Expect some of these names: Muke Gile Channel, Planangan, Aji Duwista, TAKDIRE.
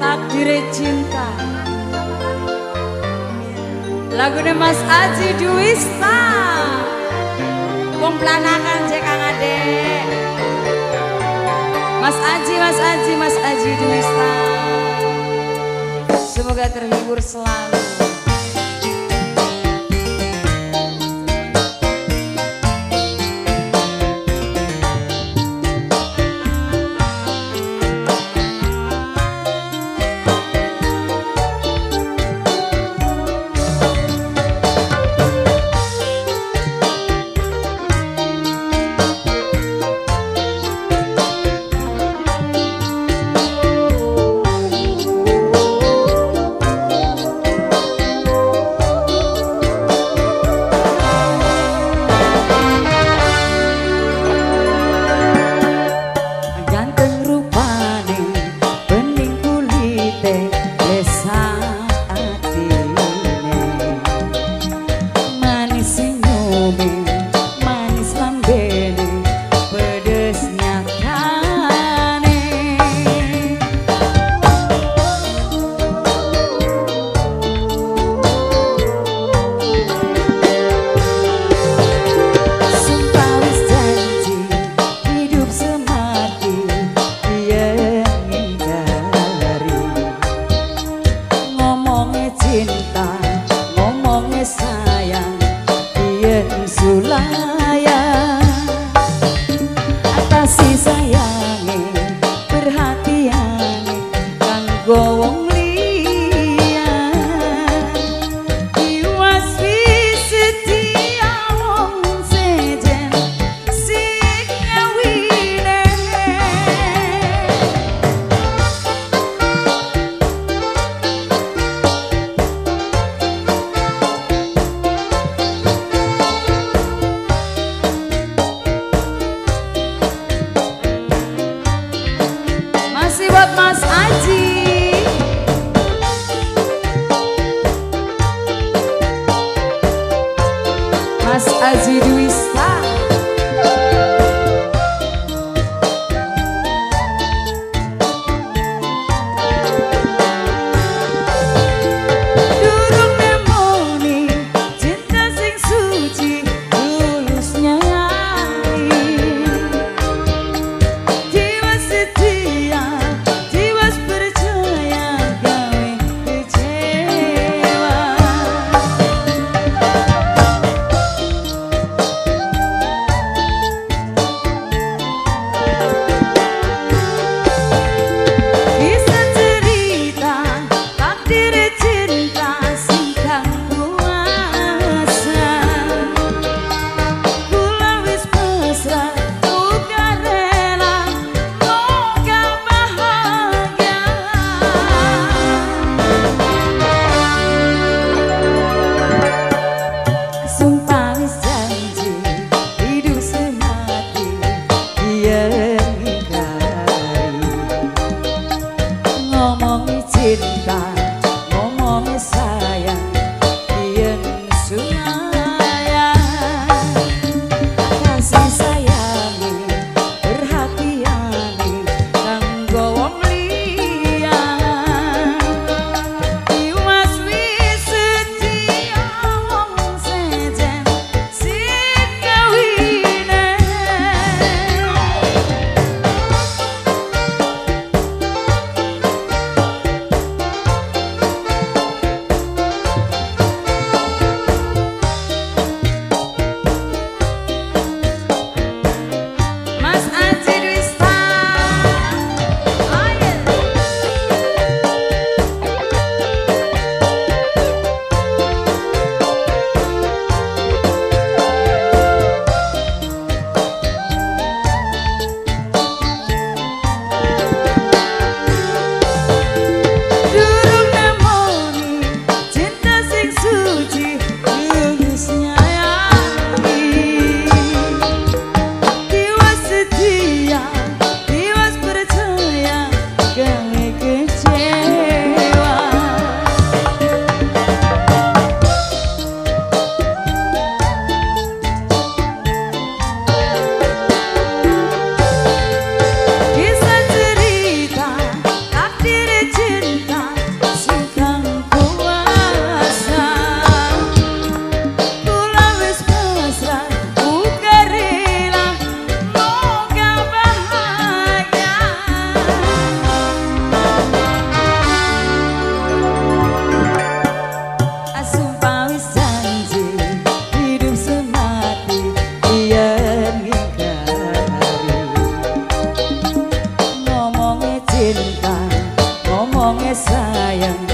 Takdire cinta, lagunya Mas Aji Duwista, wong Planangan jek Kang Adek. Mas Aji Duwista, semoga terhibur selalu. cinta, ngomongnya sayang.